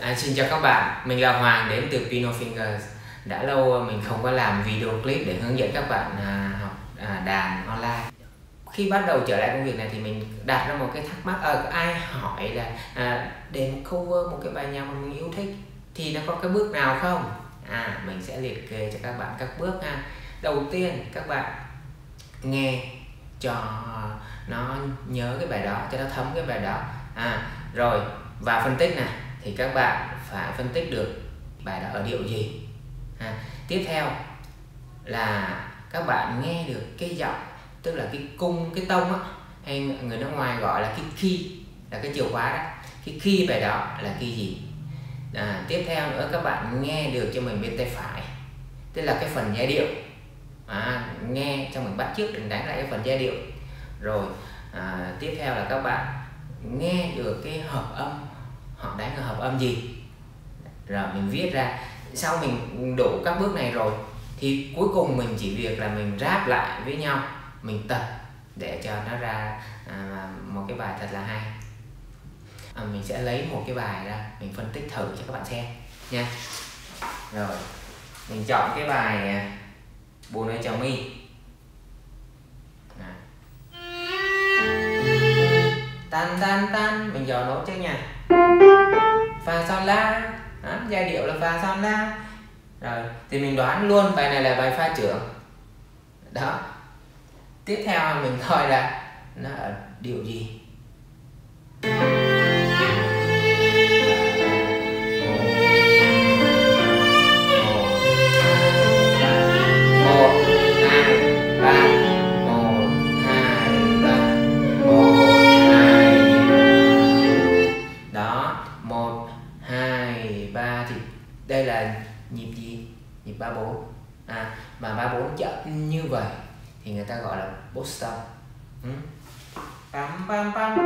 Anh xin chào các bạn, mình là Hoàng đến từ Piano Fingers. Đã lâu mình không có làm video clip để hướng dẫn các bạn học đàn online. Khi bắt đầu trở lại công việc này thì mình đặt ra một cái thắc mắc, ai hỏi là đến cover một cái bài nhạc mà mình yêu thích thì nó có cái bước nào không? Mình sẽ liệt kê cho các bạn các bước ha. Đầu tiên các bạn nghe cho nó nhớ cái bài đó, cho nó thấm cái bài đó. Rồi và phân tích này thì các bạn phải phân tích được bài đó ở điệu gì. Tiếp theo là các bạn nghe được cái giọng, tức là cái cung, cái tông á, hay người nước ngoài gọi là cái key, là cái chìa khóa đó. Cái key bài đó là key gì. Tiếp theo nữa các bạn nghe được cho mình bên tay phải, tức là cái phần giai điệu. Nghe cho mình bắt chước, đừng đánh lại cái phần giai điệu. Rồi tiếp theo là các bạn nghe được cái hợp âm, họ đánh hợp âm gì, rồi mình viết ra. Sau mình đủ các bước này rồi thì cuối cùng mình chỉ việc là mình ráp lại với nhau, mình tập để cho nó ra một cái bài thật là hay. Mình sẽ lấy một cái bài ra, mình phân tích thử cho các bạn xem nha. Rồi mình chọn cái bài Bù Nơi Chồng Mi. Tan tan tan, mình dò nốt trước nha. Fa Son La, giai điệu là Fa Son La. Rồi thì mình đoán luôn bài này là bài pha trưởng đó. Tiếp theo mình coi là nó ở điệu gì. Đây là nhịp gì? Nhịp 3/4. Mà 3/4 chậm như vậy thì người ta gọi là boston. Pam pam pam.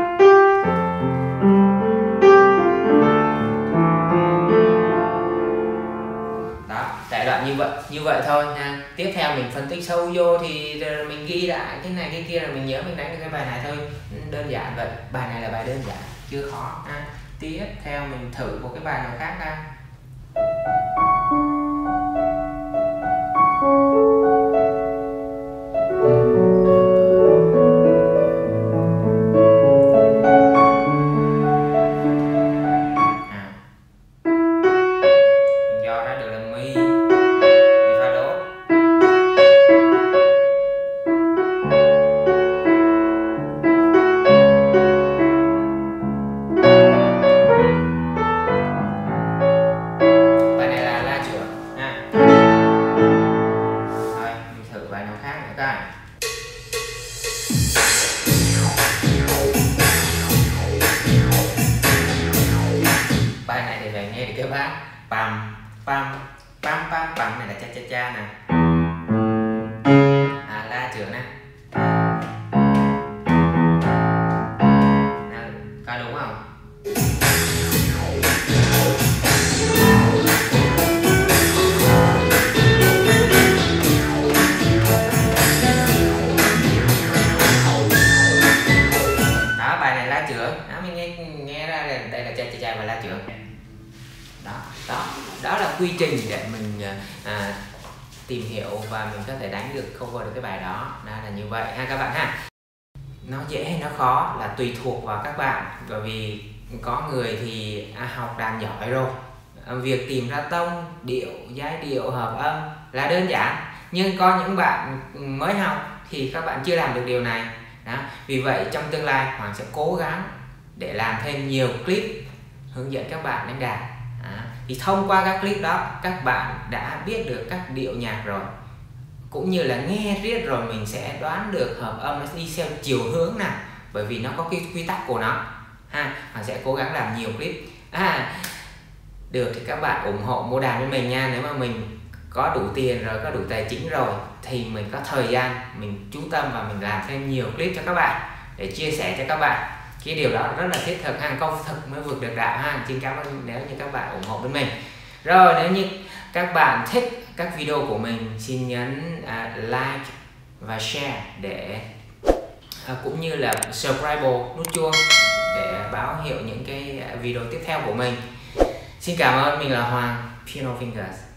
Đó, đại đoạn như vậy thôi nha. Tiếp theo mình phân tích sâu vô thì mình ghi lại cái này cái kia là mình nhớ mình đánh được cái bài này thôi. Đơn giản vậy. Bài này là bài đơn giản, chưa khó. Tiếp theo mình thử một cái bài nào khác ha. Bài này thì phải nghe được cái bát pam pam pam pam pam này là cha cha cha nè, la trưởng nè, có đúng không? Đó là quy trình để mình tìm hiểu và mình có thể đánh được cover được cái bài đó. Đó là như vậy ha các bạn ha. Nó dễ hay nó khó là tùy thuộc vào các bạn, bởi vì có người thì học đàn giỏi rồi, việc tìm ra tông, điệu, giai điệu, hợp âm là đơn giản, nhưng có những bạn mới học thì các bạn chưa làm được điều này đó. Vì vậy trong tương lai Hoàng sẽ cố gắng để làm thêm nhiều clip hướng dẫn các bạn đánh đàn. Thì thông qua các clip đó các bạn đã biết được các điệu nhạc rồi, cũng như là nghe riết rồi mình sẽ đoán được hợp âm nó đi theo chiều hướng nào, bởi vì nó có cái quy tắc của nó ha. Mình sẽ cố gắng làm nhiều clip. Được thì các bạn ủng hộ mua đàn với mình nha. Nếu mà mình có đủ tiền rồi, có đủ tài chính rồi thì mình có thời gian, mình chú tâm và mình làm thêm nhiều clip cho các bạn để chia sẻ cho các bạn. Cái điều đó rất là thiết thực ha, công thực mới vượt được đạo ha. Xin cảm ơn nếu như các bạn ủng hộ bên mình. Rồi nếu như các bạn thích các video của mình, xin nhấn like và share để cũng như là subscribe, nút chuông để báo hiệu những cái video tiếp theo của mình. Xin cảm ơn, mình là Hoàng, Piano Fingers.